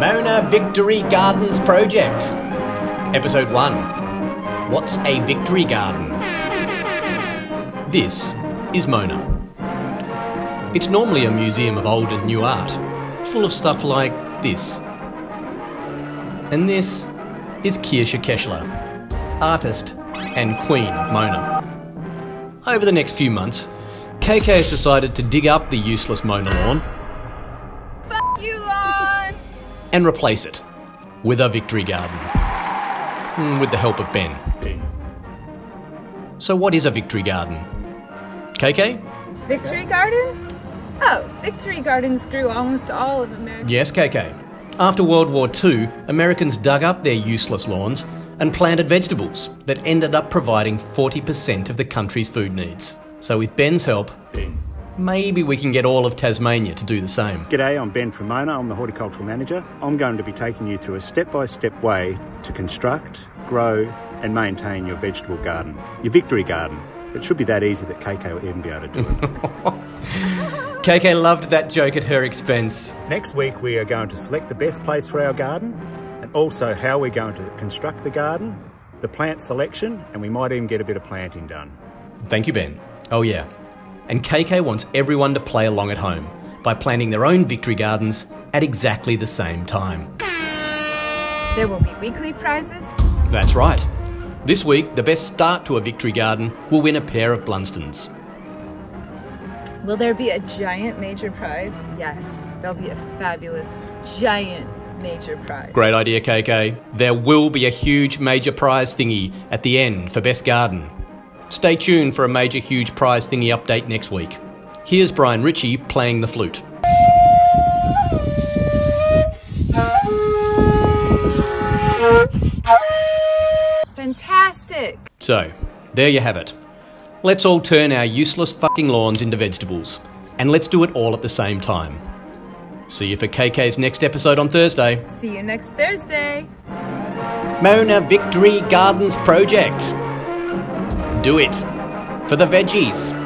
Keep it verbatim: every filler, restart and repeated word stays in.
Mona Victory Gardens Project. Episode one. What's a Victory Garden? This is Mona. It's normally a museum of old and new art, full of stuff like this. And this is Kirsha Kaechele, artist and queen of Mona. Over the next few months, K K has decided to dig up the useless Mona lawn and replace it with a victory garden, with the help of Ben. So what is a victory garden? K K? Victory garden? Oh, victory gardens grew almost all of America. Yes, K K. After World War Two, Americans dug up their useless lawns and planted vegetables that ended up providing forty percent of the country's food needs. So with Ben's help, Ben, maybe we can get all of Tasmania to do the same. G'day, I'm Ben from Mona, I'm the Horticultural Manager. I'm going to be taking you through a step-by-step way to construct, grow and maintain your vegetable garden, your victory garden. It should be that easy that K K will even be able to do it. K K loved that joke at her expense. Next week we are going to select the best place for our garden and also how we're going to construct the garden, the plant selection, and we might even get a bit of planting done. Thank you, Ben. Oh yeah. And K K wants everyone to play along at home by planting their own victory gardens at exactly the same time. There will be weekly prizes. That's right. This week, the best start to a victory garden will win a pair of Blundstones. Will there be a giant major prize? Yes, there'll be a fabulous giant major prize. Great idea, K K. There will be a huge major prize thingy at the end for best garden. Stay tuned for a major huge prize thingy update next week. Here's Brian Ritchie playing the flute. Fantastic! So, there you have it. Let's all turn our useless fucking lawns into vegetables. And let's do it all at the same time. See you for K K's next episode on Thursday. See you next Thursday. Mona Victory Gardens Project. Do it for the veggies.